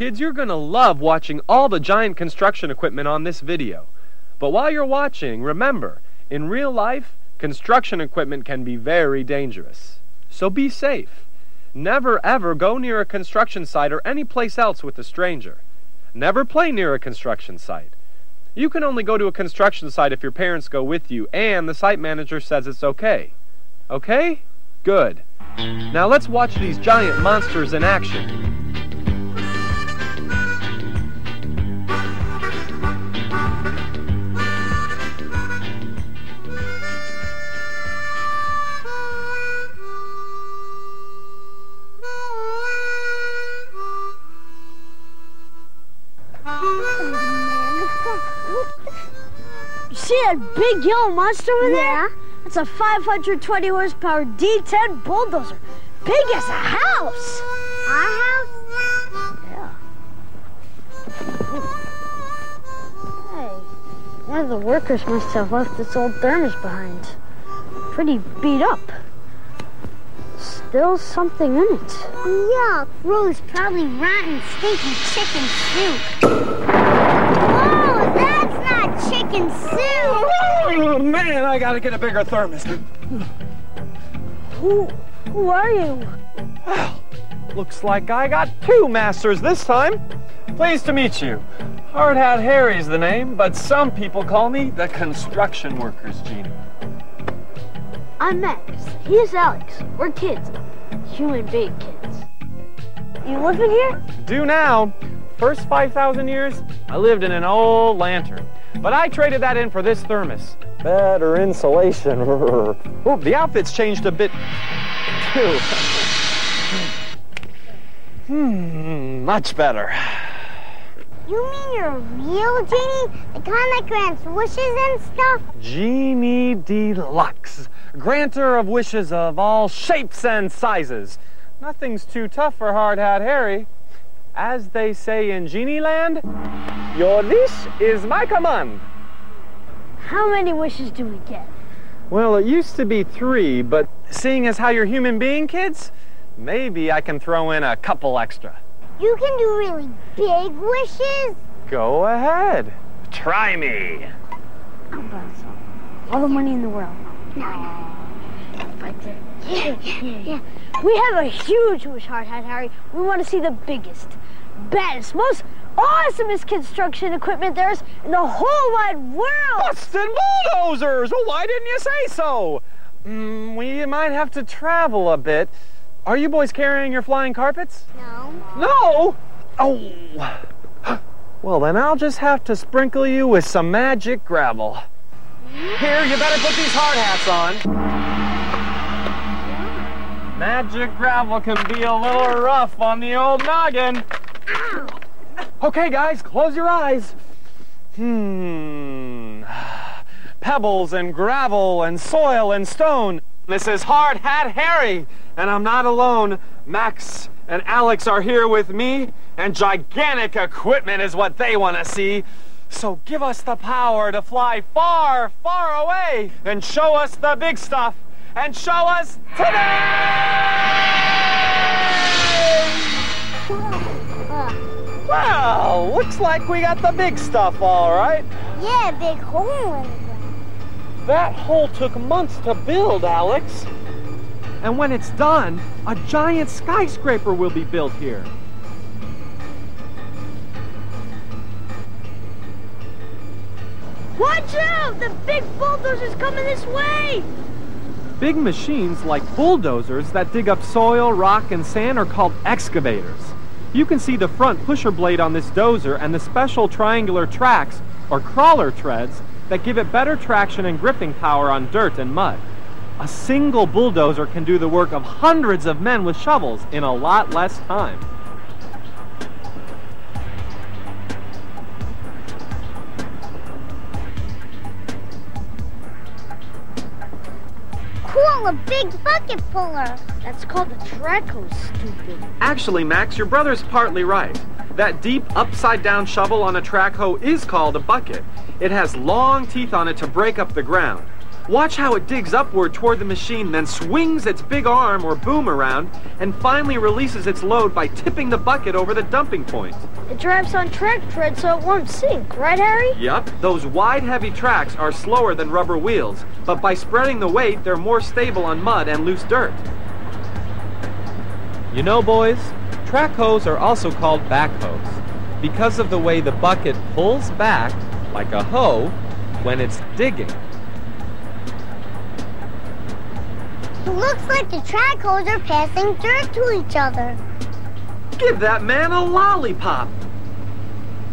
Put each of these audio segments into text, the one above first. Kids, you're going to love watching all the giant construction equipment on this video. But while you're watching, remember, in real life, construction equipment can be very dangerous. So be safe. Never ever go near a construction site or any place else with a stranger. Never play near a construction site. You can only go to a construction site if your parents go with you and the site manager says it's okay. Okay? Good. Now let's watch these giant monsters in action. See that big yellow monster over there? It's a 520 horsepower D10 bulldozer. Big as a house. Our house? Yeah. Hey, one of the workers must have left this old thermos behind. Pretty beat up. Still something in it. Yeah, Rose probably rotten, stinky chicken soup. Whoa, that's not chicken soup! Oh, man, I gotta get a bigger thermos. Who are you? Well, looks like I got two masters this time. Pleased to meet you. Hard Hat Harry's the name, but some people call me the Construction Workers Genie. I'm Max. He's Alex. We're kids. Human big kids. You live in here? Do now. First 5,000 years, I lived in an old lantern. But I traded that in for this thermos. Better insulation. Oh, the outfit's changed a bit, too. Much better. You mean you're a real genie? The kind that grants wishes and stuff? Genie Deluxe. Granter of wishes of all shapes and sizes. Nothing's too tough for Hard Hat Harry. As they say in Genie Land, your wish is my command. How many wishes do we get? Well, it used to be 3, but seeing as how you're human being kids, maybe I can throw in a couple extra. You can do really big wishes? Go ahead. Try me. I'll buy some. All the money in the world. Yeah. We have a huge wish, Hard Hat Harry. We want to see the biggest, baddest, most awesomest construction equipment there is in the whole wide world. Busted bulldozers! Well, why didn't you say so? We might have to travel a bit. Are you boys carrying your flying carpets? No. No? Oh. Well, then I'll just have to sprinkle you with some magic gravel. Here, you better put these hard hats on. Magic gravel can be a little rough on the old noggin. Ow. Okay, guys, close your eyes. Pebbles and gravel and soil and stone. This is Hard Hat Harry, and I'm not alone. Max and Alex are here with me, and gigantic equipment is what they want to see. So give us the power to fly far, far away and show us the big stuff and show us today! Well, looks like we got the big stuff all right. Yeah, big hole in the ground. That hole took months to build, Alex. And when it's done, a giant skyscraper will be built here. Watch out! The big bulldozer's coming this way! Big machines like bulldozers that dig up soil, rock, and sand are called excavators. You can see the front pusher blade on this dozer and the special triangular tracks, or crawler treads, that give it better traction and gripping power on dirt and mud. A single bulldozer can do the work of hundreds of men with shovels in a lot less time. Cool, a big bucket puller. That's called a traco, stupid. Actually, Max, your brother's partly right. That deep, upside-down shovel on a track hoe is called a bucket. It has long teeth on it to break up the ground. Watch how it digs upward toward the machine, then swings its big arm or boom around, and finally releases its load by tipping the bucket over the dumping point. It drives on track tread so it won't sink, right, Harry? Yep. Those wide, heavy tracks are slower than rubber wheels, but by spreading the weight, they're more stable on mud and loose dirt. You know, boys, track hoes are also called backhoes because of the way the bucket pulls back, like a hoe, when it's digging. It looks like the track hoes are passing dirt to each other. Give that man a lollipop!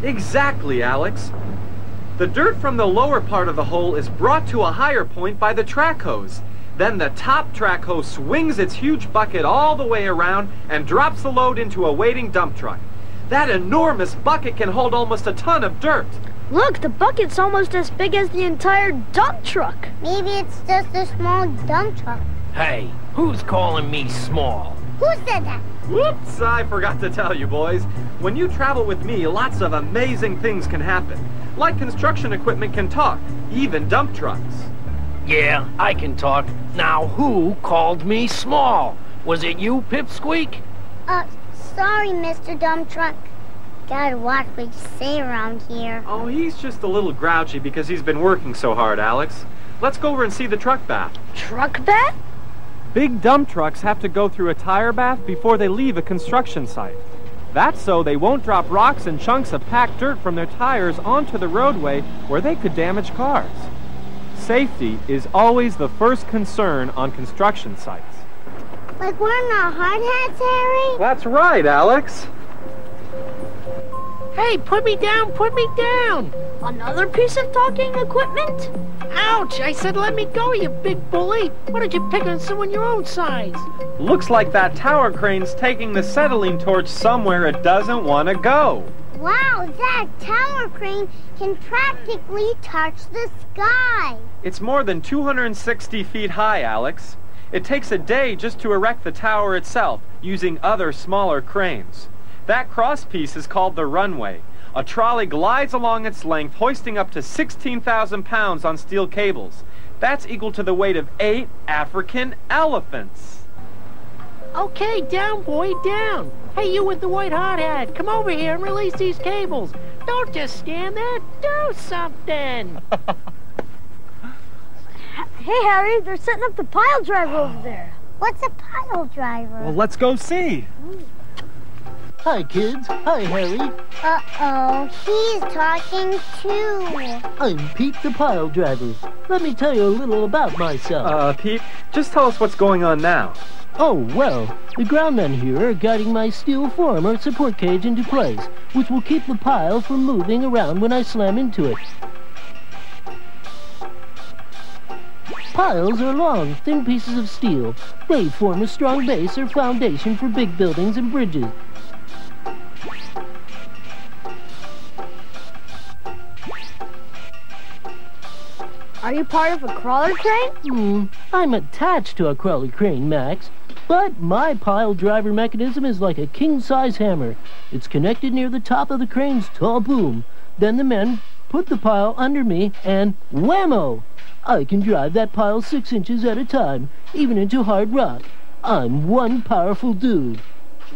Exactly, Alex. The dirt from the lower part of the hole is brought to a higher point by the track hose. Then the top track hose swings its huge bucket all the way around and drops the load into a waiting dump truck. That enormous bucket can hold almost a ton of dirt. Look, the bucket's almost as big as the entire dump truck. Maybe it's just a small dump truck. Hey, who's calling me small? Who said that? Whoops, I forgot to tell you, boys. When you travel with me, lots of amazing things can happen. Like construction equipment can talk, even dump trucks. Yeah, I can talk. Now who called me small? Was it you, Pipsqueak? Sorry, Mr. Dump Truck. Gotta watch what you say around here. Oh, he's just a little grouchy because he's been working so hard, Alex. Let's go over and see the truck bath. Truck bath? Big dump trucks have to go through a tire bath before they leave a construction site. That's so they won't drop rocks and chunks of packed dirt from their tires onto the roadway where they could damage cars. Safety is always the first concern on construction sites. Like wearing our hard hats, Harry? That's right, Alex. Hey, put me down, put me down! Another piece of talking equipment? Ouch! I said let me go, you big bully! Why don't you pick on someone your own size? Looks like that tower crane's taking the acetylene torch somewhere it doesn't want to go. Wow, that tower crane can practically touch the sky. It's more than 260 feet high, Alex. It takes a day just to erect the tower itself, using other smaller cranes. That crosspiece is called the runway. A trolley glides along its length, hoisting up to 16,000 pounds on steel cables. That's equal to the weight of 8 African elephants. Okay, down, boy, down. Hey, you with the white hot hat, come over here and release these cables. Don't just stand there, do something. Hey, Harry, they're setting up the pile driver over there. What's a pile driver? Well, let's go see. Hi, kids. Hi, Harry. Uh-oh, he's talking too. I'm Pete the Pile Driver. Let me tell you a little about myself. Pete, just tell us what's going on now. Oh, well, the groundmen here are guiding my steel form or support cage into place, which will keep the pile from moving around when I slam into it. Piles are long, thin pieces of steel. They form a strong base or foundation for big buildings and bridges. Are you part of a crawler crane? I'm attached to a crawler crane, Max. But my pile driver mechanism is like a king-size hammer. It's connected near the top of the crane's tall boom. Then the men put the pile under me and whammo! I can drive that pile 6 inches at a time, even into hard rock. I'm one powerful dude.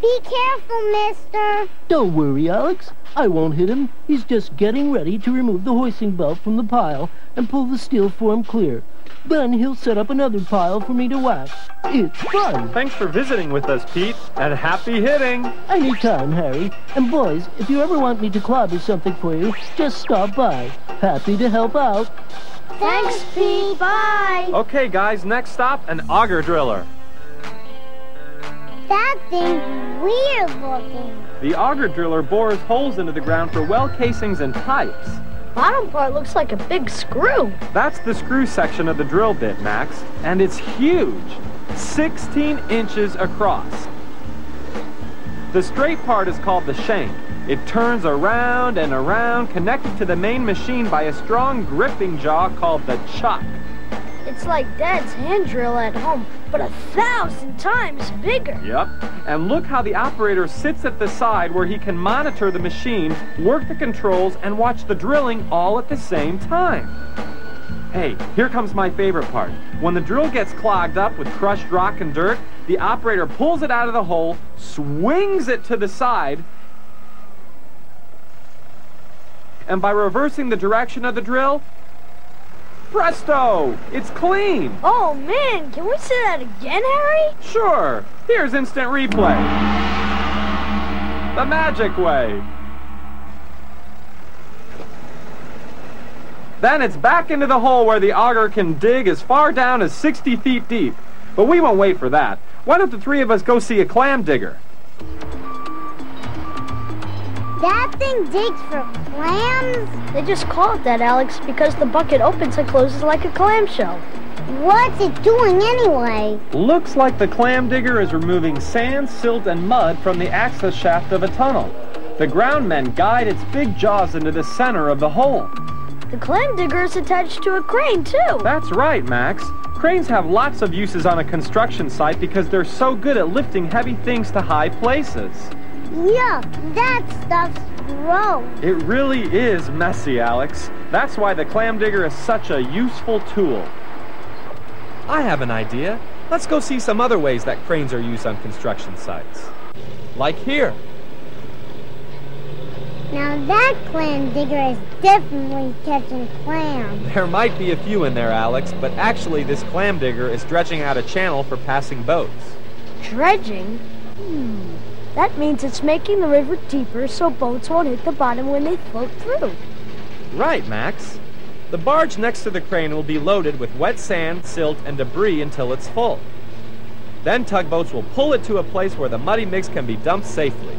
Be careful, mister. Don't worry, Alex. I won't hit him. He's just getting ready to remove the hoisting belt from the pile and pull the steel form clear. Then he'll set up another pile for me to whack. It's fun. Thanks for visiting with us, Pete, and happy hitting. Anytime, Harry. And boys, if you ever want me to clobber something for you, just stop by. Happy to help out. Thanks, Pete. Bye. Okay, guys, next stop, an auger driller. That thing's weird looking. The auger driller bores holes into the ground for well casings and pipes. Bottom part looks like a big screw. That's the screw section of the drill bit, Max, and it's huge, 16 inches across. The straight part is called the shank. It turns around and around, connected to the main machine by a strong gripping jaw called the chuck. It's like Dad's hand drill at home, but 1,000 times bigger. Yep. And look how the operator sits at the side where he can monitor the machine, work the controls, and watch the drilling all at the same time. Hey, here comes my favorite part. When the drill gets clogged up with crushed rock and dirt, the operator pulls it out of the hole, swings it to the side, and by reversing the direction of the drill, presto! It's clean! Oh man, can we say that again, Harry? Sure! Here's instant replay. The magic way. Then it's back into the hole where the auger can dig as far down as 60 feet deep. But we won't wait for that. Why don't the three of us go see a clam digger? That thing digs for clams? They just call it that, Alex, because the bucket opens and closes like a clamshell. What's it doing anyway? Looks like the clam digger is removing sand, silt, and mud from the access shaft of a tunnel. The ground men guide its big jaws into the center of the hole. The clam digger is attached to a crane, too. That's right, Max. Cranes have lots of uses on a construction site because they're so good at lifting heavy things to high places. Yuck, that stuff's gross. It really is messy, Alex. That's why the clam digger is such a useful tool. I have an idea. Let's go see some other ways that cranes are used on construction sites. Like here. Now that clam digger is definitely catching clams. There might be a few in there, Alex, but actually this clam digger is dredging out a channel for passing boats. Dredging? That means it's making the river deeper so boats won't hit the bottom when they float through. Right, Max. The barge next to the crane will be loaded with wet sand, silt, and debris until it's full. Then tugboats will pull it to a place where the muddy mix can be dumped safely.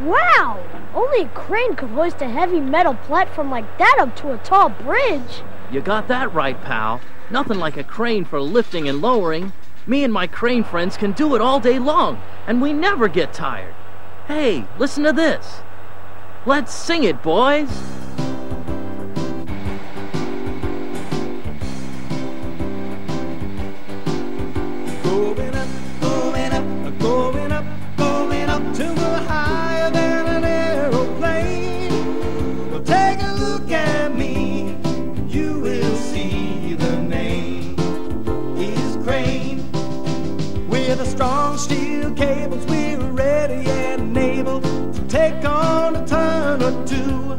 Wow! Only a crane could hoist a heavy metal platform like that up to a tall bridge. You got that right, pal. Nothing like a crane for lifting and lowering. Me and my crane friends can do it all day long, and we never get tired. Hey, listen to this. Let's sing it, boys. Going up, going up, going up, going up to the higher than an aeroplane. Well, take a look at me, you will see the name. He's Crane. With a strong steel cables, we're ready and able to take on a ton or two.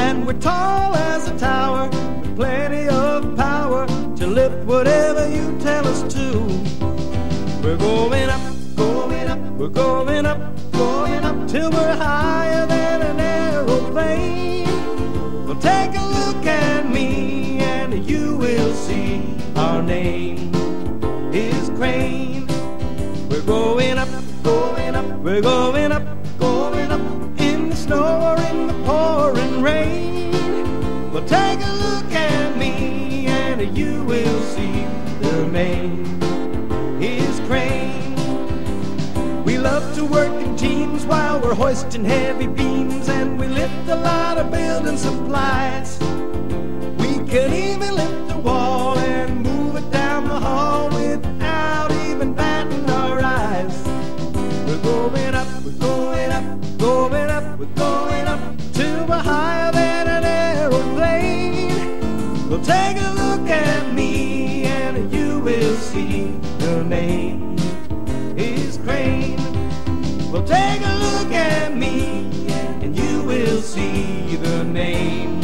And we're tall as a tower, with plenty of power to lift whatever you tell us to. We're going up, going up, we're going up, going up till we're higher than an aeroplane. Well, take a look at me and you will see our name. Is Crane. We're going up, going up, we're going up, going up in the snow or in the pouring rain. Well, take a look at me and you will see the name is Crane. We love to work in teams while we're hoisting heavy beams, and we lift a lot of building supplies. We can even lift the wall and move it down the hall without even batting our eyes. We're going up, we're going up, going up, we're going up to a higher than an aeroplane. Well, take a look at me and you will see your name is Crane. Well, take a look at me and you will see the name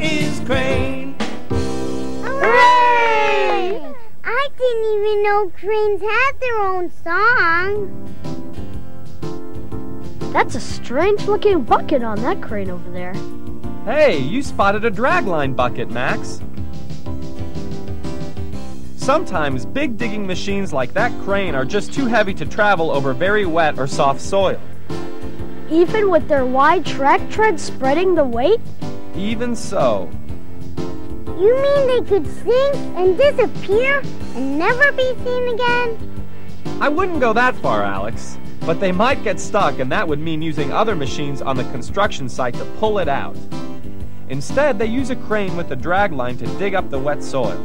is Crane. Hooray! I didn't even know cranes had their own song. That's a strange looking bucket on that crane over there. Hey, you spotted a dragline bucket, Max. Sometimes big digging machines like that crane are just too heavy to travel over very wet or soft soil. Even with their wide track treads spreading the weight? Even so. You mean they could sink and disappear and never be seen again? I wouldn't go that far, Alex, but they might get stuck, and that would mean using other machines on the construction site to pull it out. Instead, they use a crane with a dragline to dig up the wet soil.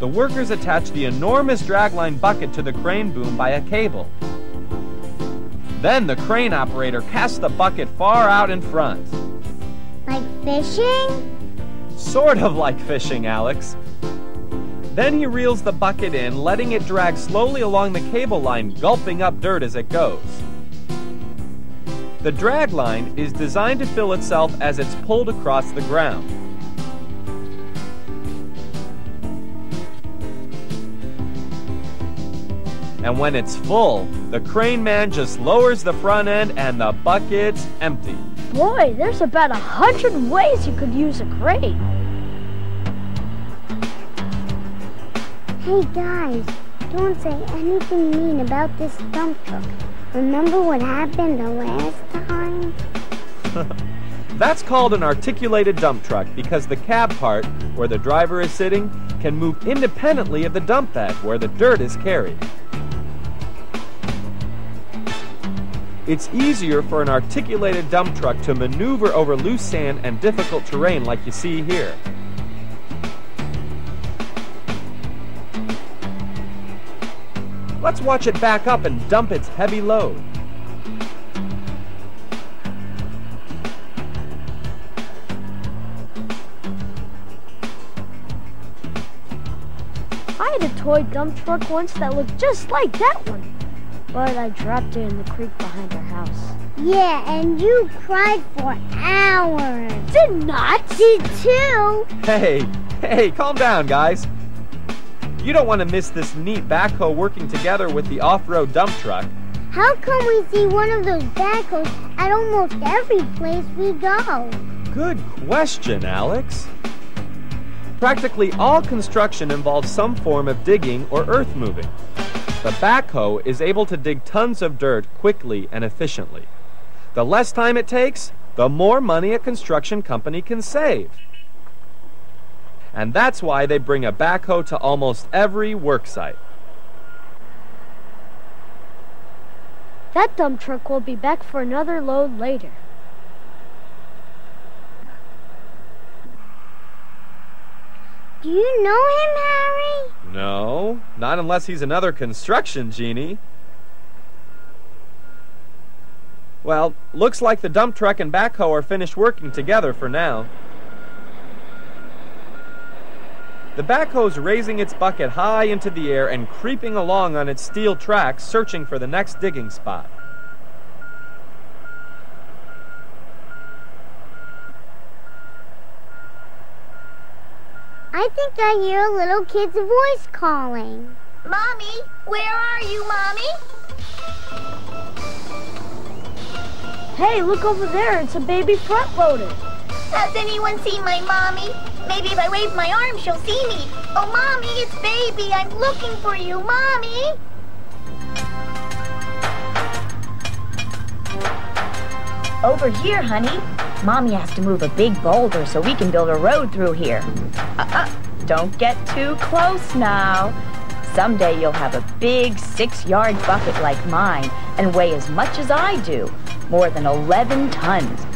The workers attach the enormous dragline bucket to the crane boom by a cable. Then the crane operator casts the bucket far out in front. Like fishing? Sort of like fishing, Alex. Then he reels the bucket in, letting it drag slowly along the cable line, gulping up dirt as it goes. The drag line is designed to fill itself as it's pulled across the ground. And when it's full, the crane man just lowers the front end and the bucket's empty. Boy, there's about 100 ways you could use a crane. Hey guys, don't say anything mean about this dump truck. Remember what happened the last time? That's called an articulated dump truck because the cab part, where the driver is sitting, can move independently of the dump bag, where the dirt is carried. It's easier for an articulated dump truck to maneuver over loose sand and difficult terrain like you see here. Let's watch it back up and dump its heavy load. I had a toy dump truck once that looked just like that one. But I dropped it in the creek behind our house. Yeah, and you cried for hours. Did not. Did too. Hey, calm down, guys. You don't want to miss this neat backhoe working together with the off-road dump truck. How come we see one of those backhoes at almost every place we go? Good question, Alex. Practically all construction involves some form of digging or earth moving. The backhoe is able to dig tons of dirt quickly and efficiently. The less time it takes, the more money a construction company can save. And that's why they bring a backhoe to almost every work site. That dump truck will be back for another load later. Do you know him, Harry? No, not unless he's another construction genie. Well, looks like the dump truck and backhoe are finished working together for now. The backhoe's raising its bucket high into the air and creeping along on its steel tracks, searching for the next digging spot. I think I hear a little kid's voice calling. Mommy, where are you, Mommy? Hey, look over there. It's a baby front loader. Has anyone seen my mommy? Maybe if I wave my arm, she'll see me. Oh, Mommy, it's baby. I'm looking for you, Mommy. Over here, honey. Mommy has to move a big boulder so we can build a road through here. Don't get too close now. Someday you'll have a big 6-yard bucket like mine and weigh as much as I do, more than 11 tons.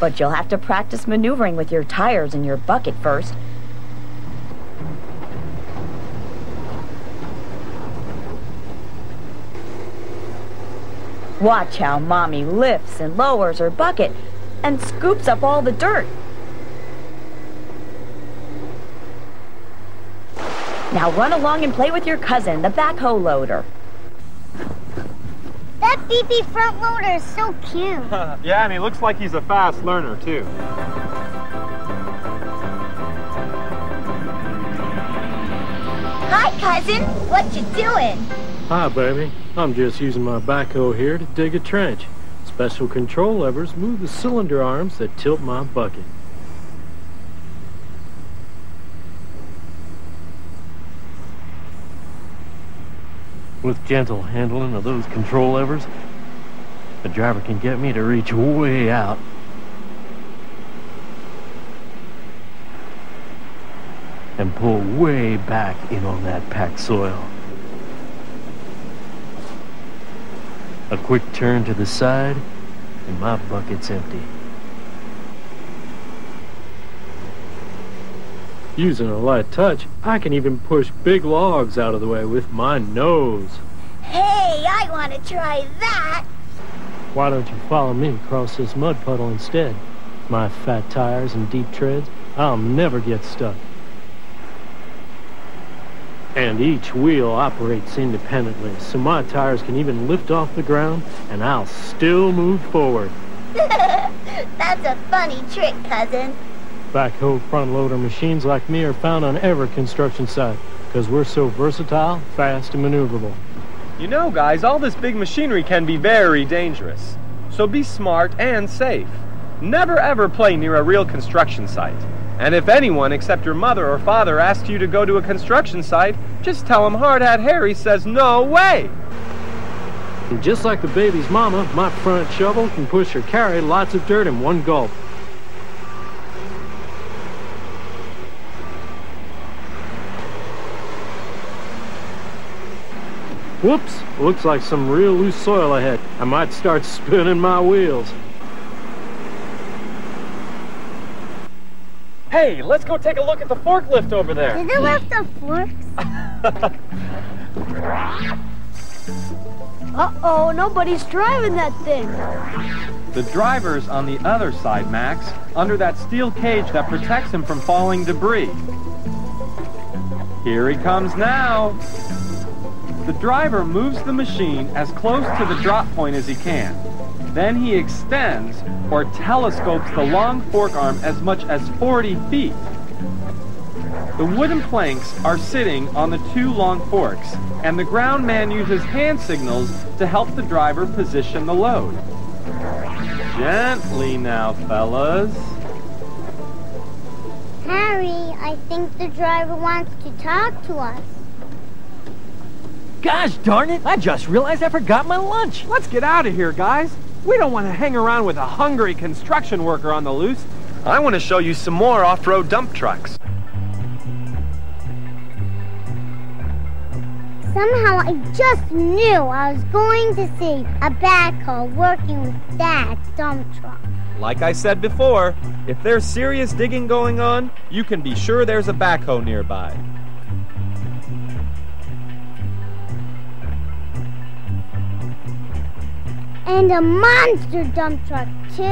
But you'll have to practice maneuvering with your tires and your bucket first. Watch how Mommy lifts and lowers her bucket and scoops up all the dirt. Now run along and play with your cousin, the backhoe loader. That beepy front loader is so cute. Yeah, and he looks like he's a fast learner, too. Hi, cousin. What you doing? Hi, baby. I'm just using my backhoe here to dig a trench. Special control levers move the cylinder arms that tilt my bucket. With gentle handling of those control levers, the driver can get me to reach way out. And pull way back in on that packed soil. A quick turn to the side, and my bucket's empty. Using a light touch, I can even push big logs out of the way with my nose. Hey, I want to try that! Why don't you follow me across this mud puddle instead? My fat tires and deep treads, I'll never get stuck. And each wheel operates independently, so my tires can even lift off the ground, and I'll still move forward. That's a funny trick, cousin. Backhoe front loader machines like me are found on every construction site, because we're so versatile, fast, and maneuverable. You know, guys, all this big machinery can be very dangerous. So be smart and safe. Never ever play near a real construction site. And if anyone except your mother or father asks you to go to a construction site, just tell them Hard Hat Harry says no way. And just like the baby's mama, my front shovel can push or carry lots of dirt in one gulp. Whoops, looks like some real loose soil ahead. I might start spinning my wheels. Hey, let's go take a look at the forklift over there. Do they have the forks? Uh-oh, nobody's driving that thing. The driver's on the other side, Max, under that steel cage that protects him from falling debris. Here he comes now. The driver moves the machine as close to the drop point as he can. Then he extends or telescopes the long fork arm as much as 40 feet. The wooden planks are sitting on the two long forks, and the ground man uses hand signals to help the driver position the load. Gently now, fellas. Harry, I think the driver wants to talk to us. Gosh darn it, I just realized I forgot my lunch. Let's get out of here, guys. We don't want to hang around with a hungry construction worker on the loose. I want to show you some more off-road dump trucks. Somehow I just knew I was going to see a backhoe working with that dump truck. Like I said before, if there's serious digging going on, you can be sure there's a backhoe nearby. And a monster dump truck, too.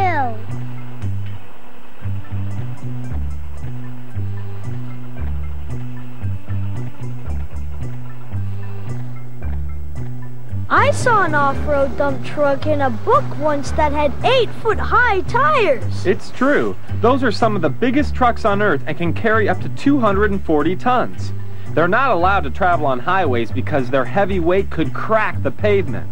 I saw an off-road dump truck in a book once that had 8-foot-high tires. It's true. Those are some of the biggest trucks on Earth and can carry up to 240 tons. They're not allowed to travel on highways because their heavy weight could crack the pavement.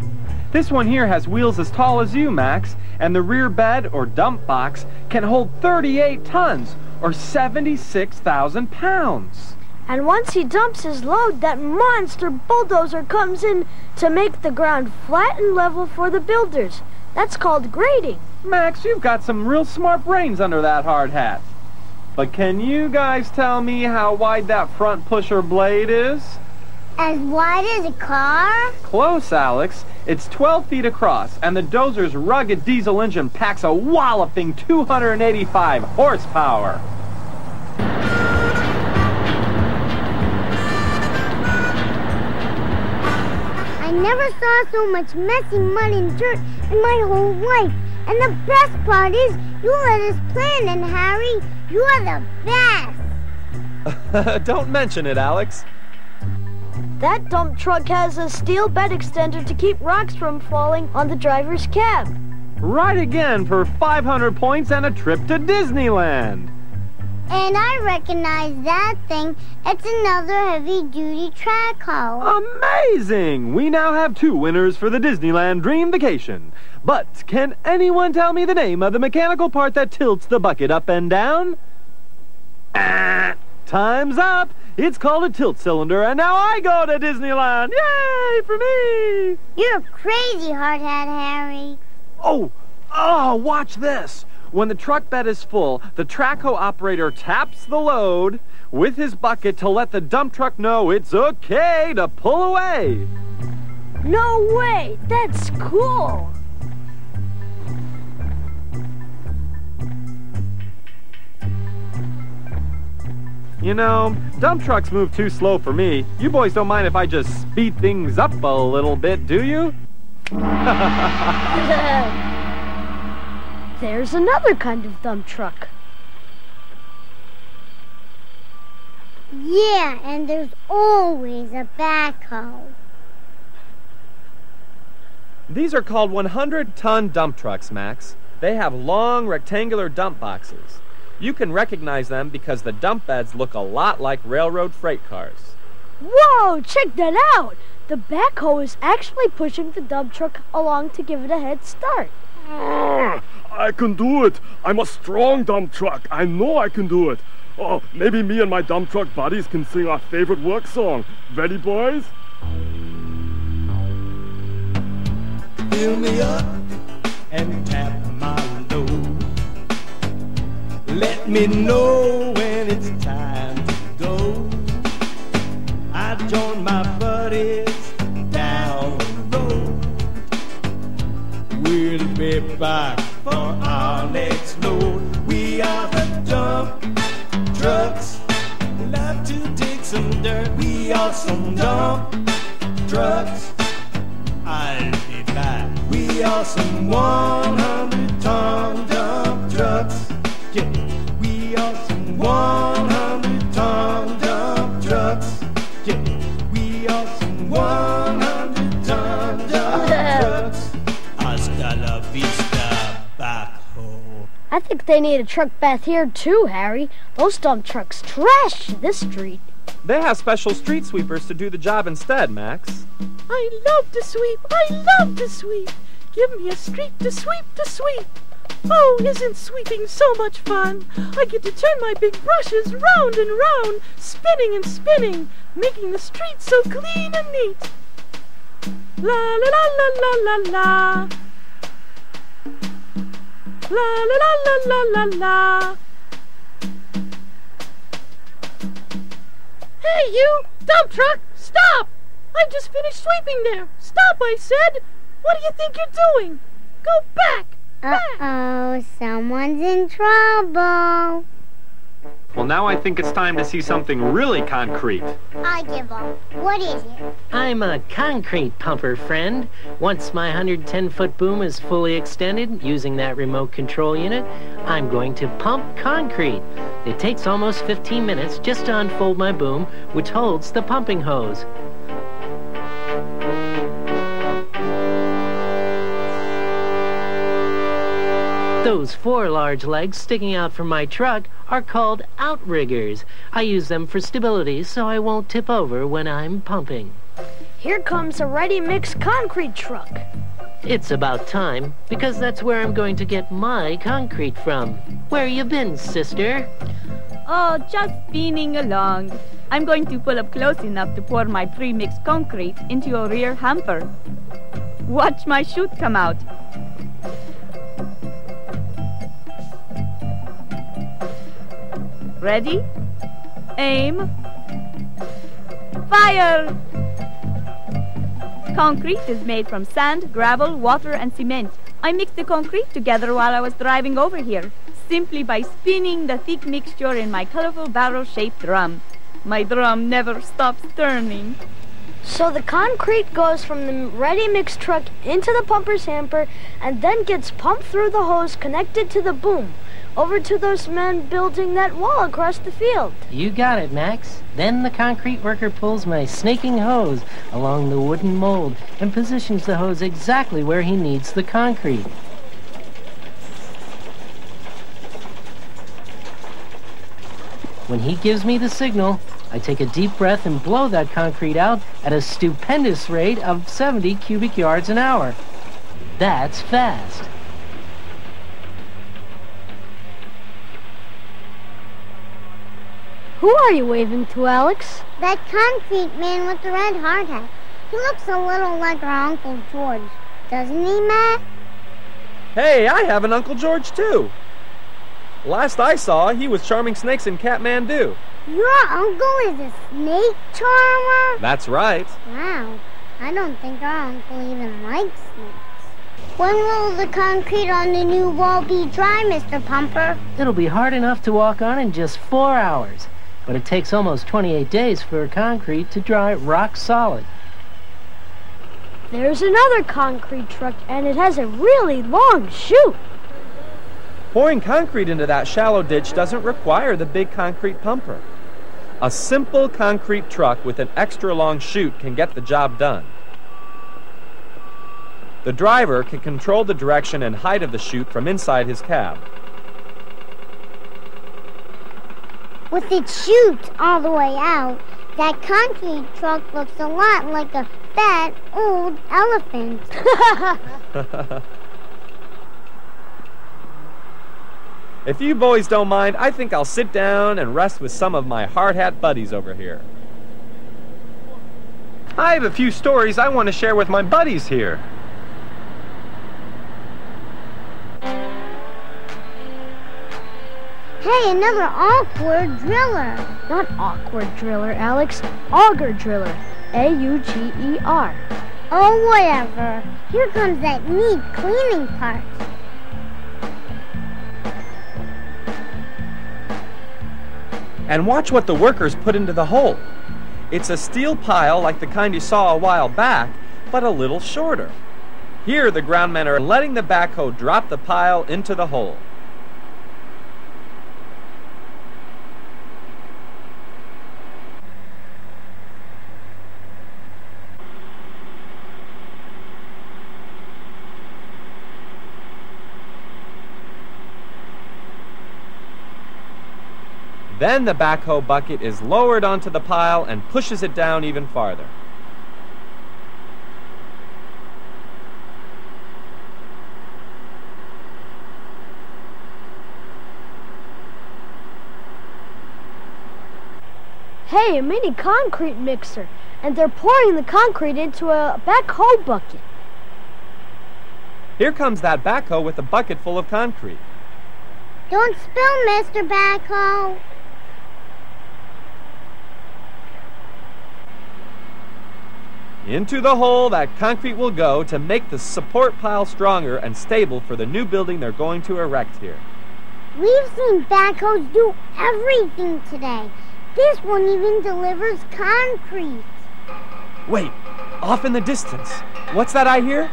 This one here has wheels as tall as you, Max, and the rear bed, or dump box, can hold 38 tons, or 76,000 pounds. And once he dumps his load, that monster bulldozer comes in to make the ground flat and level for the builders. That's called grading. Max, you've got some real smart brains under that hard hat. But can you guys tell me how wide that front pusher blade is? As wide as a car? Close, Alex. It's 12 feet across, and the dozer's rugged diesel engine packs a walloping 285 horsepower. I never saw so much messy mud and dirt in my whole life. And the best part is, you let us plan it, Harry. You are the best. Don't mention it, Alex. That dump truck has a steel bed extender to keep rocks from falling on the driver's cab. Right again for 500 points and a trip to Disneyland. And I recognize that thing. It's another heavy-duty track haul. Amazing! We now have two winners for the Disneyland Dream Vacation. But can anyone tell me the name of the mechanical part that tilts the bucket up and down? Time's up! It's called a tilt cylinder, and now I go to Disneyland! Yay, for me! You're crazy, Hard Hat Harry. Oh, watch this. When the truck bed is full, the track hoe operator taps the load with his bucket to let the dump truck know it's okay to pull away. No way, that's cool. You know, dump trucks move too slow for me. You boys don't mind if I just speed things up a little bit, do you? There's another kind of dump truck. Yeah, and there's always a backhoe. These are called 100-ton dump trucks, Max. They have long, rectangular dump boxes. You can recognize them because the dump beds look a lot like railroad freight cars. Whoa, check that out! The backhoe is actually pushing the dump truck along to give it a head start. I can do it. I'm a strong dump truck. I know I can do it. Oh, maybe me and my dump truck buddies can sing our favorite work song. Ready, boys? Fill me up and tap my load. Let me know when it's time to go. I join my buddies down the road. We'll be back for our next load. We are the dump trucks. Love to dig some dirt. We are some dump trucks. I'll be back. We are some 100-ton dump trucks. Yeah. We are some 100-ton dump trucks. Yeah. We are some 100-ton dump trucks. Hasta la vista, backhoe. I think they need a truck bath here too, Harry. Those dump trucks trash this street. They have special street sweepers to do the job instead, Max. I love to sweep. I love to sweep. Give me a street to sweep to sweep. Oh, isn't sweeping so much fun? I get to turn my big brushes round and round, spinning and spinning, making the street so clean and neat. La la la la la la la. La la la la la la la. Hey, you! Dump truck! Stop! I've just finished sweeping there! Stop, I said! What do you think you're doing? Go back! Uh-oh, someone's in trouble. Well, now I think it's time to see something really concrete. I give up. What is it? I'm a concrete pumper, friend. Once my 110-foot boom is fully extended, using that remote control unit, I'm going to pump concrete. It takes almost 15 minutes just to unfold my boom, which holds the pumping hose. Those four large legs sticking out from my truck are called outriggers. I use them for stability so I won't tip over when I'm pumping. Here comes a ready-mix concrete truck. It's about time, because that's where I'm going to get my concrete from. Where you been, sister? Oh, just spinning along. I'm going to pull up close enough to pour my pre-mixed concrete into your rear hamper. Watch my chute come out. Ready? Aim. Fire! Concrete is made from sand, gravel, water, and cement. I mixed the concrete together while I was driving over here, simply by spinning the thick mixture in my colorful barrel-shaped drum. My drum never stops turning. So the concrete goes from the ready-mix truck into the pumper's hamper and then gets pumped through the hose connected to the boom, over to those men building that wall across the field. You got it, Max. Then the concrete worker pulls my snaking hose along the wooden mold and positions the hose exactly where he needs the concrete. When he gives me the signal, I take a deep breath and blow that concrete out at a stupendous rate of 70 cubic yards an hour. That's fast. Who are you waving to, Alex? That concrete man with the red hard hat. He looks a little like our Uncle George, doesn't he, Matt? Hey, I have an Uncle George, too. Last I saw, he was charming snakes in Kathmandu. Your uncle is a snake charmer? That's right. Wow, I don't think our uncle even likes snakes. When will the concrete on the new wall be dry, Mr. Pumper? It'll be hard enough to walk on in just 4 hours. But it takes almost 28 days for concrete to dry rock solid. There's another concrete truck, and it has a really long chute. Pouring concrete into that shallow ditch doesn't require the big concrete pumper. A simple concrete truck with an extra long chute can get the job done. The driver can control the direction and height of the chute from inside his cab. With its chute all the way out, that concrete truck looks a lot like a fat, old elephant. If you boys don't mind, I think I'll sit down and rest with some of my hard hat buddies over here. I have a few stories I want to share with my buddies here. Hey, another awkward driller. Not awkward driller, Alex. Auger driller. A-U-G-E-R. Oh, whatever. Here comes that neat cleaning part. And watch what the workers put into the hole. It's a steel pile like the kind you saw a while back, but a little shorter. Here, the groundmen are letting the backhoe drop the pile into the hole. Then the backhoe bucket is lowered onto the pile and pushes it down even farther. Hey, a mini concrete mixer, and they're pouring the concrete into a backhoe bucket. Here comes that backhoe with a bucket full of concrete. Don't spill, Mr. Backhoe. Into the hole that concrete will go to make the support pile stronger and stable for the new building they're going to erect here. We've seen backhoes do everything today. This one even delivers concrete. Wait, off in the distance. What's that I hear?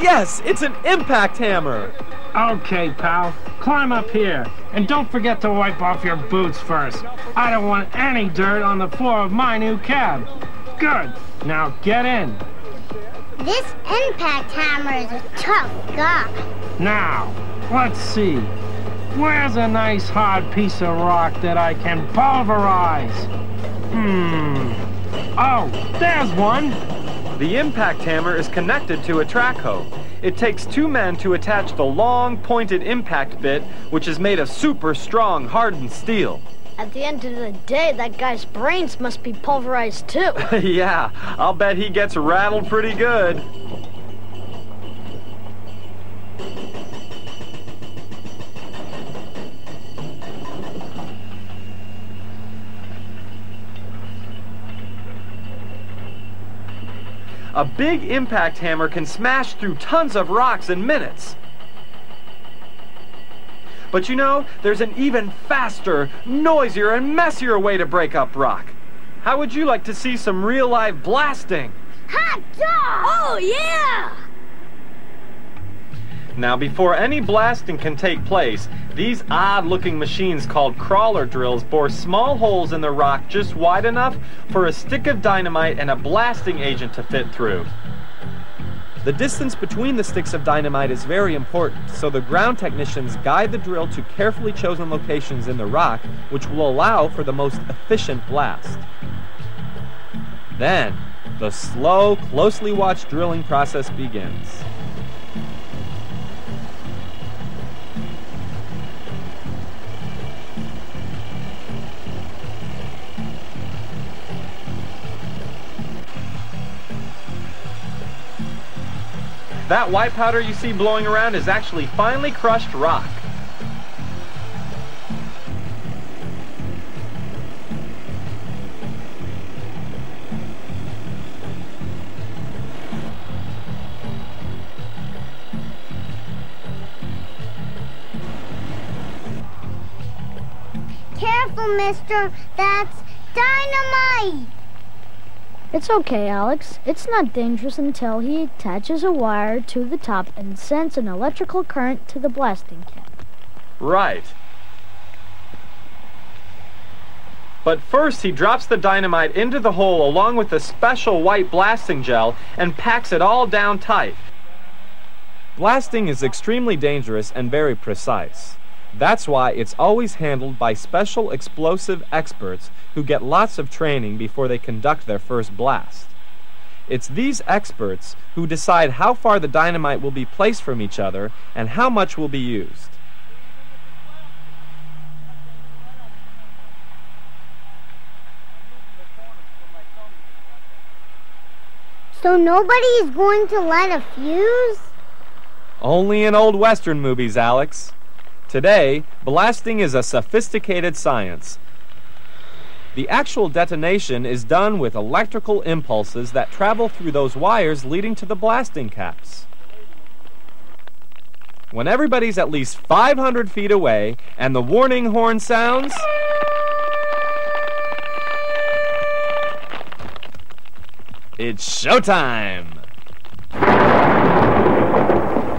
Yes, it's an impact hammer. Okay, pal. Climb up here. And don't forget to wipe off your boots first. I don't want any dirt on the floor of my new cab. Good. Now get in. This impact hammer is a tough guy. Now, let's see. Where's a nice hard piece of rock that I can pulverize? Oh, there's one. The impact hammer is connected to a track hoe. It takes two men to attach the long, pointed impact bit, which is made of super strong, hardened steel. At the end of the day, that guy's brains must be pulverized too. Yeah, I'll bet he gets rattled pretty good. A big impact hammer can smash through tons of rocks in minutes. But you know, there's an even faster, noisier, and messier way to break up rock. How would you like to see some real live blasting? Hot dog! Oh, yeah! Now, before any blasting can take place, these odd-looking machines called crawler drills bore small holes in the rock just wide enough for a stick of dynamite and a blasting agent to fit through. The distance between the sticks of dynamite is very important, so the ground technicians guide the drill to carefully chosen locations in the rock, which will allow for the most efficient blast. Then, the slow, closely watched drilling process begins. That white powder you see blowing around is actually finely crushed rock. Careful, mister. That's dynamite! It's okay, Alex. It's not dangerous until he attaches a wire to the top and sends an electrical current to the blasting cap. Right. But first, he drops the dynamite into the hole along with the special white blasting gel and packs it all down tight. Blasting is extremely dangerous and very precise. That's why it's always handled by special explosive experts who get lots of training before they conduct their first blast. It's these experts who decide how far the dynamite will be placed from each other and how much will be used. So nobody is going to light a fuse? Only in old Western movies, Alex. Today, blasting is a sophisticated science. The actual detonation is done with electrical impulses that travel through those wires leading to the blasting caps. When everybody's at least 500 feet away and the warning horn sounds, it's showtime!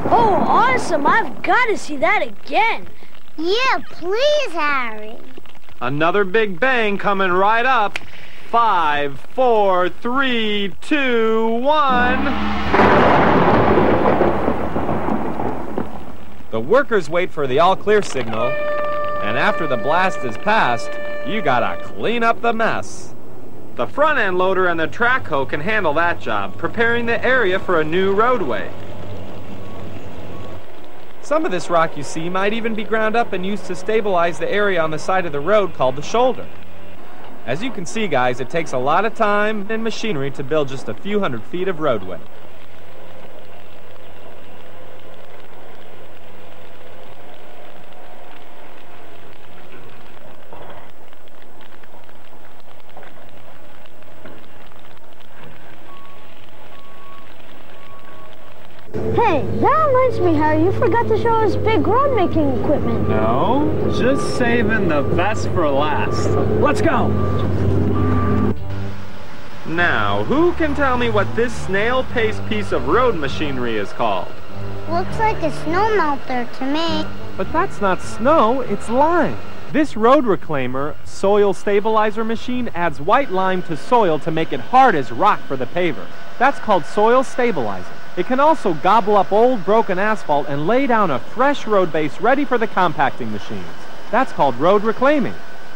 Oh, awesome! I've got to see that again! Yeah, please, Harry! Another big bang coming right up. 5, 4, 3, 2, 1. The workers wait for the all-clear signal, and after the blast is past, you gotta clean up the mess. The front-end loader and the track hoe can handle that job, preparing the area for a new roadway. Some of this rock you see might even be ground up and used to stabilize the area on the side of the road called the shoulder. As you can see, guys, it takes a lot of time and machinery to build just a few hundred feet of roadway. Hey, that reminds me, Harry, you forgot to show us big road-making equipment. No, just saving the best for last. Let's go! Now, who can tell me what this snail-paced piece of road machinery is called? Looks like a snow melter to me. But that's not snow, it's lime. This road reclaimer, soil stabilizer machine, adds white lime to soil to make it hard as rock for the paver. That's called soil stabilizer. It can also gobble up old broken asphalt and lay down a fresh road base ready for the compacting machines. That's called road reclaiming.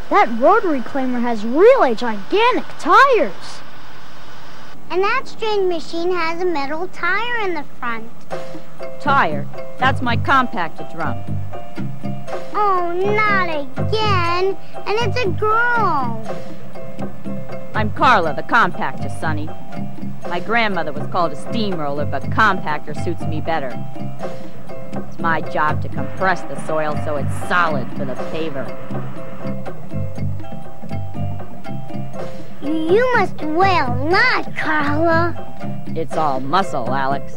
That road reclaimer has really gigantic tires. And that string machine has a metal tire in the front. Tire? That's my compactor drum. Oh, not again. And it's a girl. I'm Carla, the compactor, Sonny. My grandmother was called a steamroller, but compactor suits me better. It's my job to compress the soil so it's solid for the paver. You must wail, not Carla. It's all muscle, Alex.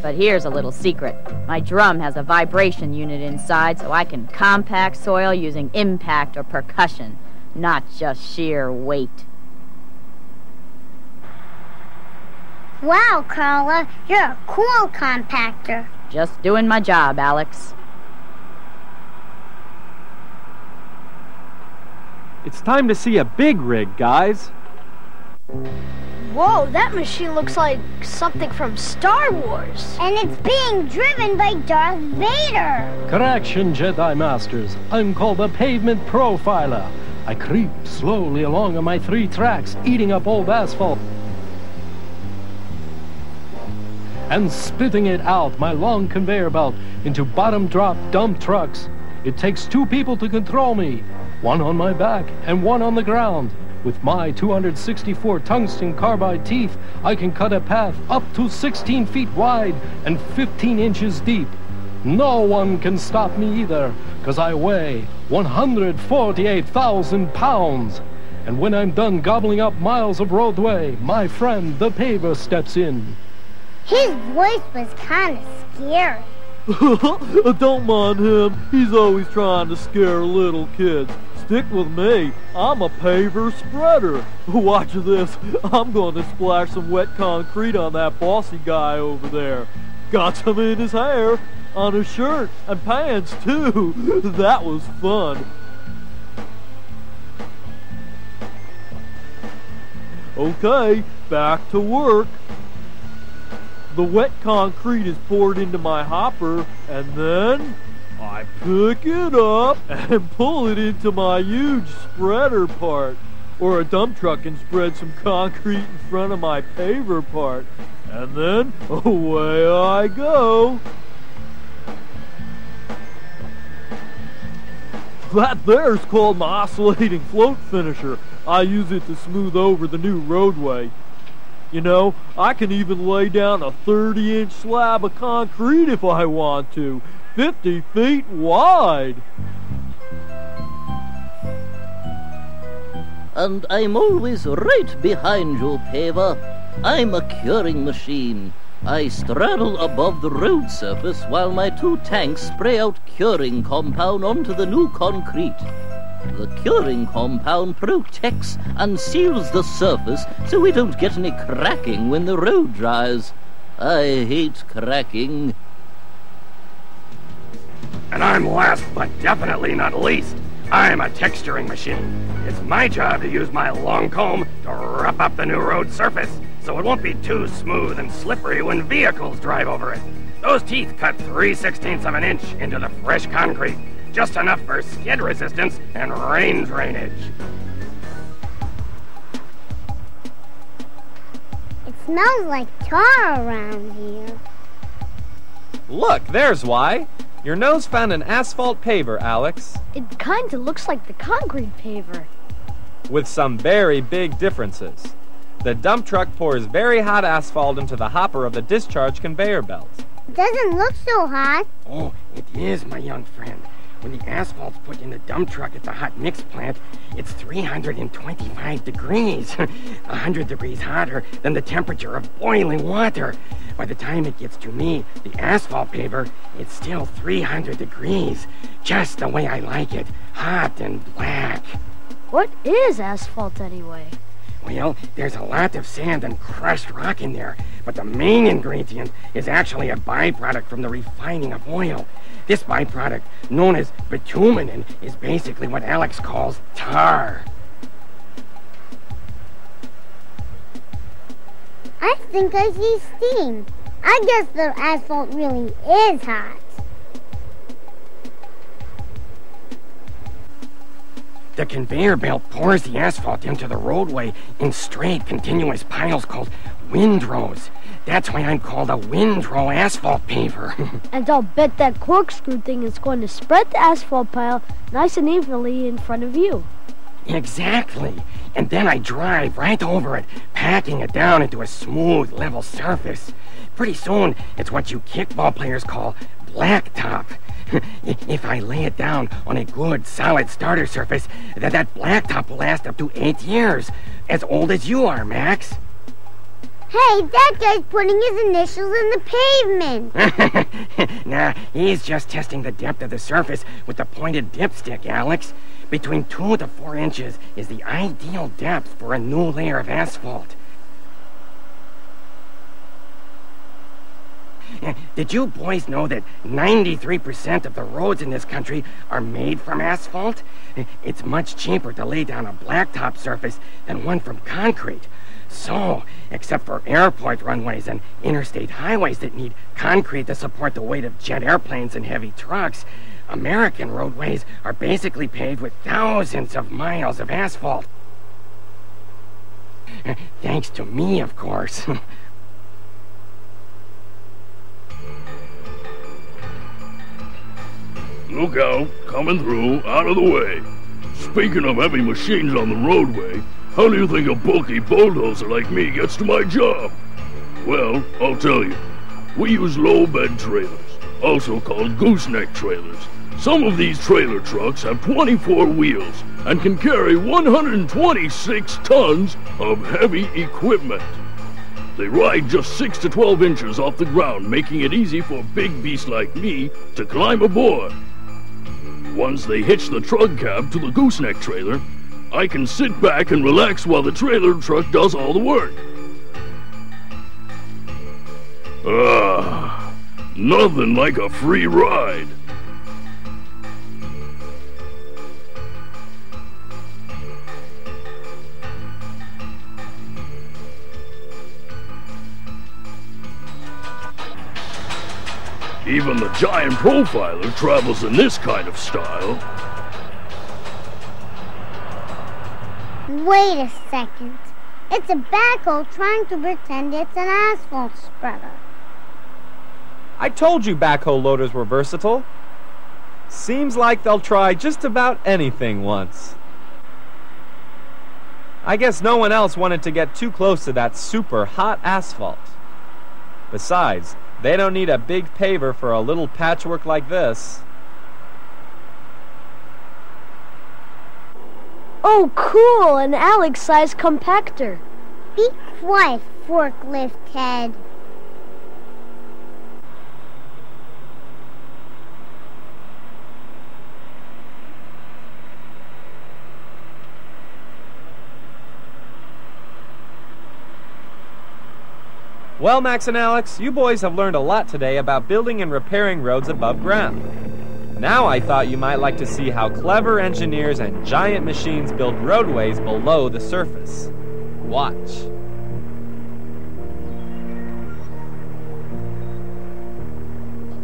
But here's a little secret. My drum has a vibration unit inside, so I can compact soil using impact or percussion, not just sheer weight. Wow, Carla, you're a cool compactor. Just doing my job, Alex. It's time to see a big rig, guys. Whoa, that machine looks like something from Star Wars. And it's being driven by Darth Vader. Correction, Jedi Masters. I'm called the Pavement Profiler. I creep slowly along on my 3 tracks, eating up old asphalt and spitting it out my long conveyor belt into bottom-drop dump trucks. It takes 2 people to control me, 1 on my back and 1 on the ground. With my 264 tungsten carbide teeth, I can cut a path up to 16 feet wide and 15 inches deep. No one can stop me either, because I weigh 148,000 pounds. And when I'm done gobbling up miles of roadway, my friend the paver steps in. His voice was kind of scary. Don't mind him. He's always trying to scare little kids. Stick with me. I'm a paver spreader. Watch this. I'm going to splash some wet concrete on that bossy guy over there. Got some in his hair. on a shirt and pants too. That was fun. Okay, back to work. The wet concrete is poured into my hopper, and then I pick it up and pull it into my huge spreader part, or a dump truck and spread some concrete in front of my paver part, and then away I go. That there's called my oscillating float finisher. I use it to smooth over the new roadway. You know, I can even lay down a 30-inch slab of concrete if I want to, 50 feet wide. And I'm always right behind you, Paver. I'm a curing machine. I straddle above the road surface while my two tanks spray out curing compound onto the new concrete. The curing compound protects and seals the surface so we don't get any cracking when the road dries. I hate cracking. And I'm last, but definitely not least. I'm a texturing machine. It's my job to use my long comb to rough up the new road surface so it won't be too smooth and slippery when vehicles drive over it. Those teeth cut 3/16 of an inch into the fresh concrete. Just enough for skid resistance and rain drainage. It smells like tar around here. Look, there's why. Your nose found an asphalt paver, Alex. It kinda looks like the concrete paver. With some very big differences. The dump truck pours very hot asphalt into the hopper of the discharge conveyor belt. It doesn't look so hot. Oh, it is, my young friend. When the asphalt's put in the dump truck at the hot mix plant, it's 325 degrees, 100 degrees hotter than the temperature of boiling water. By the time it gets to me, the asphalt paver, it's still 300 degrees, just the way I like it, hot and black. What is asphalt anyway? Well, there's a lot of sand and crushed rock in there, but the main ingredient is actually a byproduct from the refining of oil. This byproduct, known as bitumen, is basically what Alex calls tar. I think I see steam. I guess the asphalt really is hot. The conveyor belt pours the asphalt into the roadway in straight, continuous piles called windrows. That's why I'm called a windrow asphalt paver. And I'll bet that corkscrew thing is going to spread the asphalt pile nice and evenly in front of you. Exactly. And then I drive right over it, packing it down into a smooth, level surface. Pretty soon, it's what you kickball players call blacktop. If I lay it down on a good, solid starter surface, that blacktop will last up to 8 years. As old as you are, Max. Hey, that guy's putting his initials in the pavement. Nah, he's just testing the depth of the surface with the pointed dipstick, Alex. Between 2 to 4 inches is the ideal depth for a new layer of asphalt. Did you boys know that 93% of the roads in this country are made from asphalt? It's much cheaper to lay down a blacktop surface than one from concrete. So, except for airport runways and interstate highways that need concrete to support the weight of jet airplanes and heavy trucks, American roadways are basically paved with thousands of miles of asphalt. Thanks to me, of course. Look out, coming through, out of the way. Speaking of heavy machines on the roadway, how do you think a bulky bulldozer like me gets to my job? Well, I'll tell you. We use low-bed trailers, also called gooseneck trailers. Some of these trailer trucks have 24 wheels and can carry 126 tons of heavy equipment. They ride just 6 to 12 inches off the ground, making it easy for big beasts like me to climb aboard. Once they hitch the truck cab to the gooseneck trailer, I can sit back and relax while the trailer truck does all the work. Ah, Nothing like a free ride. Even the giant profiler travels in this kind of style. Wait a second. It's a backhoe trying to pretend it's an asphalt spreader. I told you backhoe loaders were versatile. Seems like they'll try just about anything once. I guess no one else wanted to get too close to that super hot asphalt. Besides, they don't need a big paver for a little patchwork like this. Oh, cool! An Alex-sized compactor. Be quiet, forklift head. Well, Max and Alex, you boys have learned a lot today about building and repairing roads above ground. Now I thought you might like to see how clever engineers and giant machines build roadways below the surface. Watch.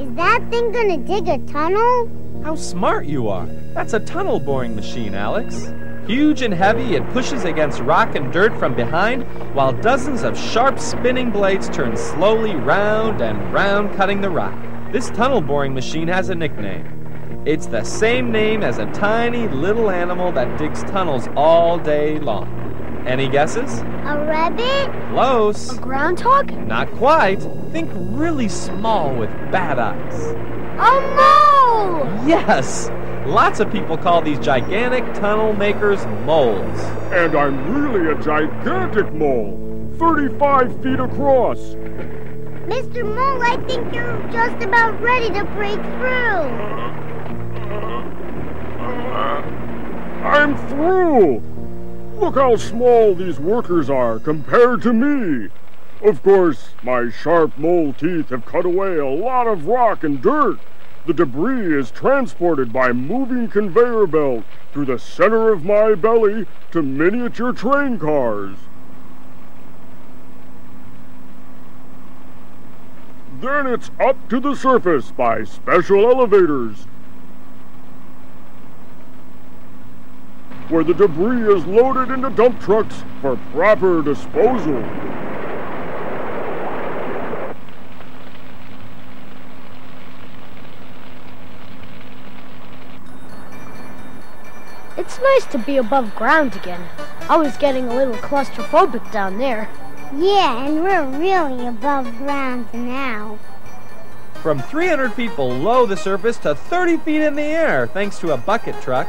Is that thing gonna dig a tunnel? How smart you are. That's a tunnel boring machine, Alex. Huge and heavy, it pushes against rock and dirt from behind, while dozens of sharp spinning blades turn slowly round and round, cutting the rock. This tunnel boring machine has a nickname. It's the same name as a tiny little animal that digs tunnels all day long. Any guesses? A rabbit? Close. A groundhog? Not quite. Think really small with bad eyes. A mole! Yes! Lots of people call these gigantic tunnel makers moles. And I'm really a gigantic mole, 35 feet across. Mr. Mole, I think you're just about ready to break through. I'm through. Look how small these workers are compared to me. Of course, my sharp mole teeth have cut away a lot of rock and dirt. The debris is transported by moving conveyor belt through the center of my belly to miniature train cars. Then it's up to the surface by special elevators, where the debris is loaded into dump trucks for proper disposal. It's nice to be above ground again. I was getting a little claustrophobic down there. Yeah, and we're really above ground now. From 300 feet below the surface to 30 feet in the air, thanks to a bucket truck.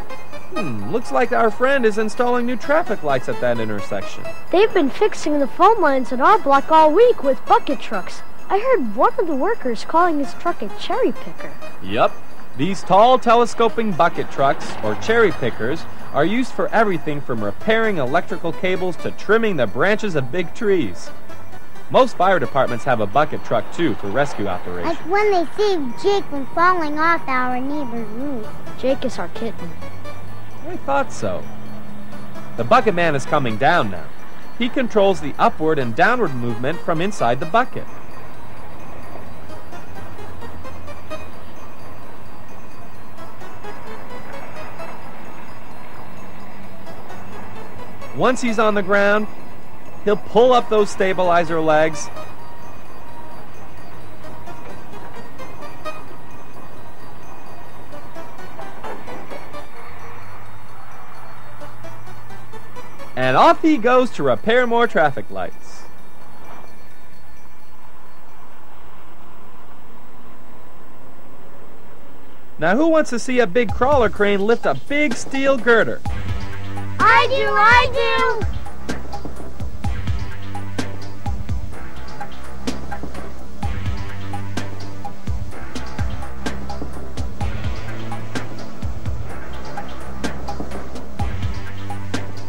Looks like our friend is installing new traffic lights at that intersection. They've been fixing the phone lines in our block all week with bucket trucks. I heard one of the workers calling his truck a cherry picker. Yep. These tall telescoping bucket trucks, or cherry pickers, are used for everything from repairing electrical cables to trimming the branches of big trees. Most fire departments have a bucket truck, too, for rescue operations. Like when they saved Jake from falling off our neighbor's roof. Jake is our kitten. I thought so. The bucket man is coming down now. He controls the upward and downward movement from inside the bucket. Once he's on the ground, he'll pull up those stabilizer legs. And off he goes to repair more traffic lights. Now who wants to see a big crawler crane lift a big steel girder? I do, I do!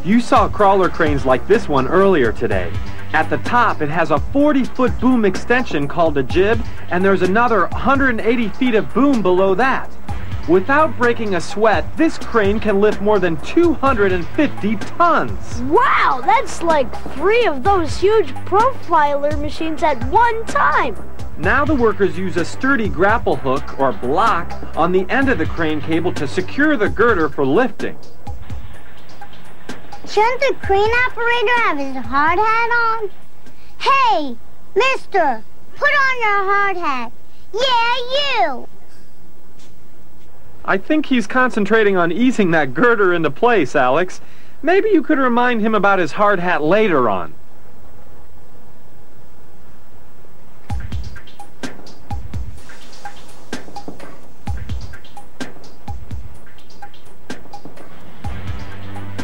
You saw crawler cranes like this one earlier today. At the top, it has a 40-foot boom extension called a jib, and there's another 180 feet of boom below that. Without breaking a sweat, this crane can lift more than 250 tons. Wow, that's like 3 of those huge profiler machines at one time. Now the workers use a sturdy grapple hook, or block, on the end of the crane cable to secure the girder for lifting. Shouldn't the crane operator have his hard hat on? Hey, mister, put on your hard hat. Yeah, you! I think he's concentrating on easing that girder into place, Alex. Maybe you could remind him about his hard hat later on.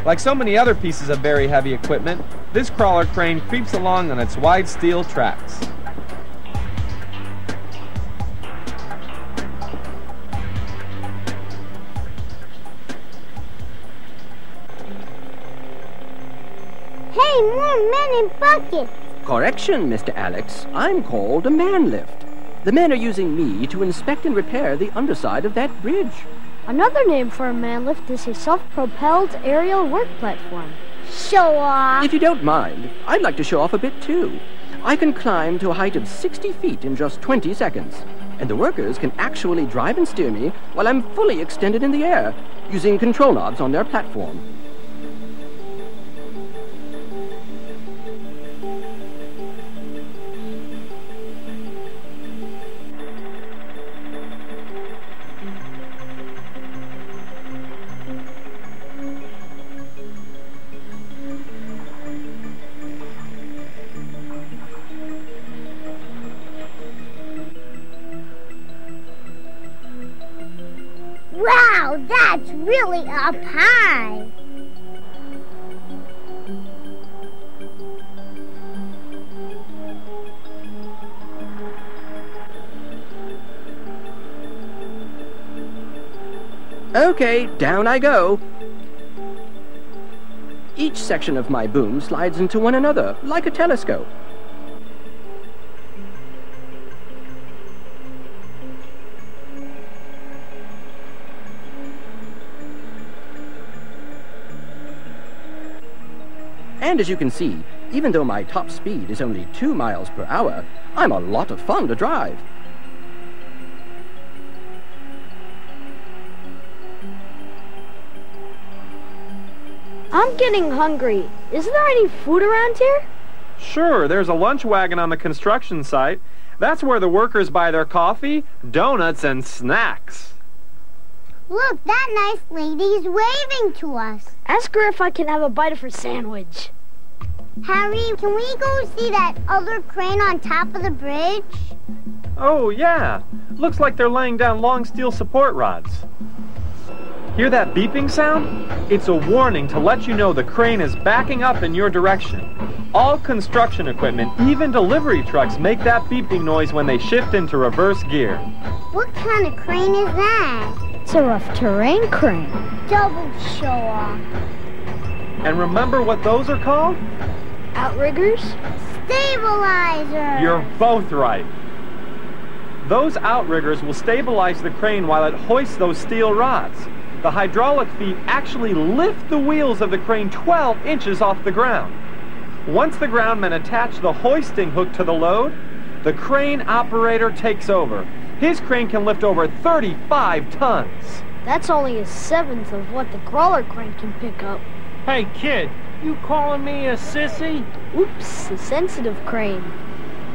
Like so many other pieces of very heavy equipment, this crawler crane creeps along on its wide steel tracks. Hey, more men in buckets! Correction, Mr. Alex. I'm called a man lift. The men are using me to inspect and repair the underside of that bridge. Another name for a man lift is a self-propelled aerial work platform. Show off! If you don't mind, I'd like to show off a bit too. I can climb to a height of 60 feet in just 20 seconds, and the workers can actually drive and steer me while I'm fully extended in the air, using control knobs on their platform. Wow, that's really up high. Okay, down I go. Each section of my boom slides into one another, like a telescope. And as you can see, even though my top speed is only 2 miles per hour, I'm a lot of fun to drive. I'm getting hungry. Isn't there any food around here? Sure, there's a lunch wagon on the construction site. That's where the workers buy their coffee, donuts, and snacks. Look, that nice lady's waving to us. Ask her if I can have a bite of her sandwich. Harry, can we go see that other crane on top of the bridge? Oh, yeah. Looks like they're laying down long steel support rods. Hear that beeping sound? It's a warning to let you know the crane is backing up in your direction. All construction equipment, even delivery trucks, make that beeping noise when they shift into reverse gear. What kind of crane is that? It's a rough terrain crane. Double show off. And remember what those are called? Outriggers? Stabilizers! You're both right. Those outriggers will stabilize the crane while it hoists those steel rods. The hydraulic feet actually lift the wheels of the crane 12 inches off the ground. Once the groundmen attach the hoisting hook to the load, the crane operator takes over. His crane can lift over 35 tons. That's only a 7th of what the crawler crane can pick up. Hey, kid, you calling me a sissy? Oops, a sensitive crane.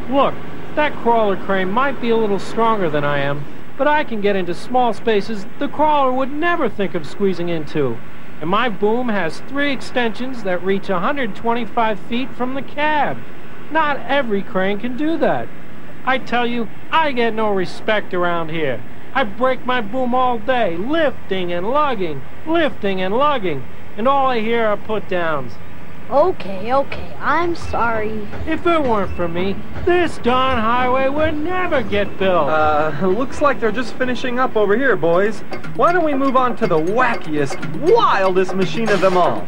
Look, that crawler crane might be a little stronger than I am, but I can get into small spaces the crawler would never think of squeezing into. And my boom has 3 extensions that reach 125 feet from the cab. Not every crane can do that. I tell you, I get no respect around here. I break my boom all day, lifting and lugging, and all I hear are put-downs. Okay, okay, I'm sorry. If it weren't for me, this darn highway would never get built. Looks like they're just finishing up over here, boys. Why don't we move on to the wackiest, wildest machine of them all?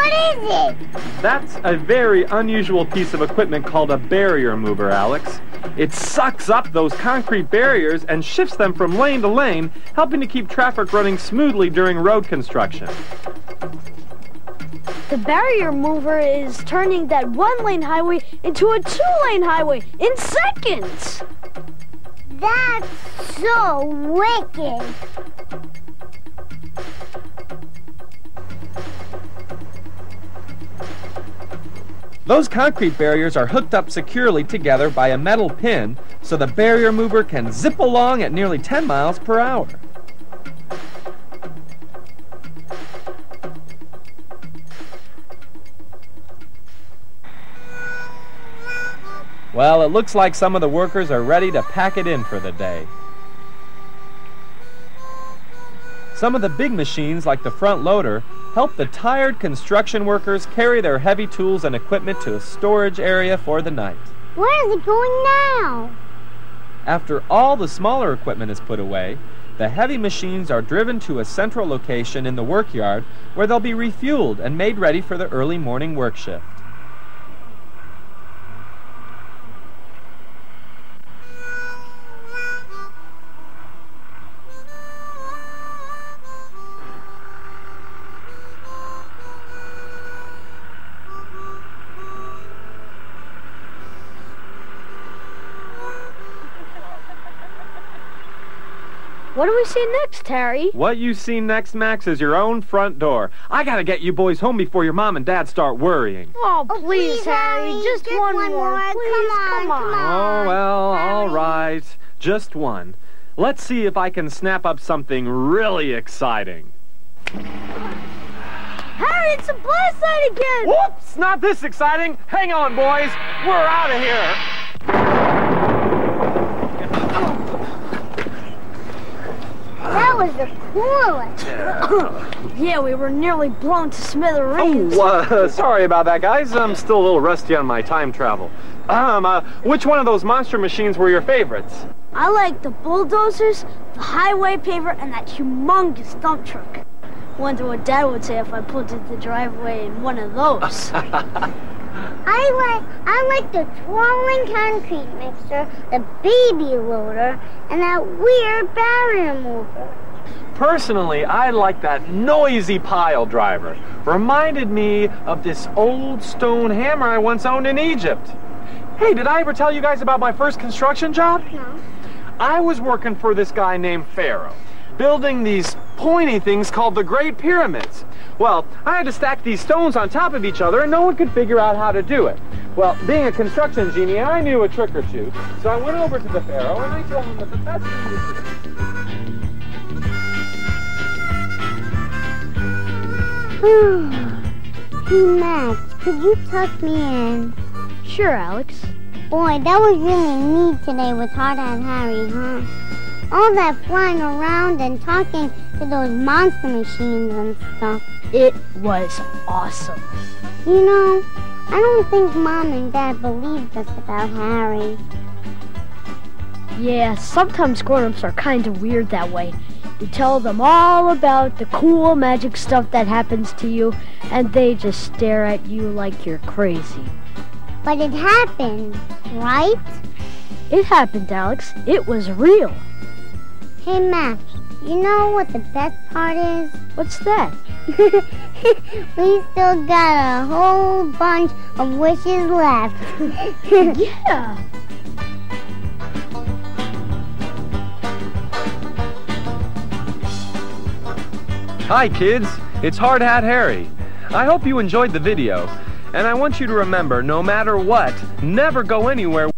What is it? That's a very unusual piece of equipment called a barrier mover, Alex. It sucks up those concrete barriers and shifts them from lane to lane, helping to keep traffic running smoothly during road construction. The barrier mover is turning that one-lane highway into a two-lane highway in seconds! That's so wicked! Those concrete barriers are hooked up securely together by a metal pin, so the barrier mover can zip along at nearly 10 miles per hour. Well, it looks like some of the workers are ready to pack it in for the day. Some of the big machines, like the front loader, help the tired construction workers carry their heavy tools and equipment to a storage area for the night. Where is it going now? After all the smaller equipment is put away, the heavy machines are driven to a central location in the workyard where they'll be refueled and made ready for the early morning work shift. What do we see next, Harry? What you see next, Max, is your own front door. I gotta get you boys home before your mom and dad start worrying. Oh, please, Harry, just one more. Please, come on. Oh, well, Harry. All right. Just one. Let's see if I can snap up something really exciting. Harry, it's a blast site again! Whoops! Not this exciting. Hang on, boys. We're out of here. That was the coolest. Yeah, we were nearly blown to smithereens. Oh, sorry about that, guys. I'm still a little rusty on my time travel. Which one of those monster machines were your favorites? I like the bulldozers, the highway paver, and that humongous dump truck. Wonder what Dad would say if I pulled into the driveway in one of those. I like the twirling concrete mixer, the baby loader, and that weird barrier mover. Personally, I like that noisy pile driver. Reminded me of this old stone hammer I once owned in Egypt. Hey, did I ever tell you guys about my first construction job? No. I was working for this guy named Pharaoh, building these pointy things called the Great Pyramids. Well, I had to stack these stones on top of each other and no one could figure out how to do it. Well, being a construction genie, I knew a trick or two, so I went over to the Pharaoh and I told him that the best thing to do. Max, could you tuck me in? Sure, Alex. Boy, that was really neat today with Hard Hat Harry, huh? All that flying around and talking to those monster machines and stuff. It was awesome. You know, I don't think Mom and Dad believed us about Harry. Yeah, sometimes grown-ups are kind of weird that way. You tell them all about the cool magic stuff that happens to you, and they just stare at you like you're crazy. But it happened, right? It happened, Alex. It was real. Hey, Max, you know what the best part is? What's that? We still got a whole bunch of wishes left. Yeah! Hi, kids. It's Hard Hat Harry. I hope you enjoyed the video. And I want you to remember, no matter what, never go anywhere.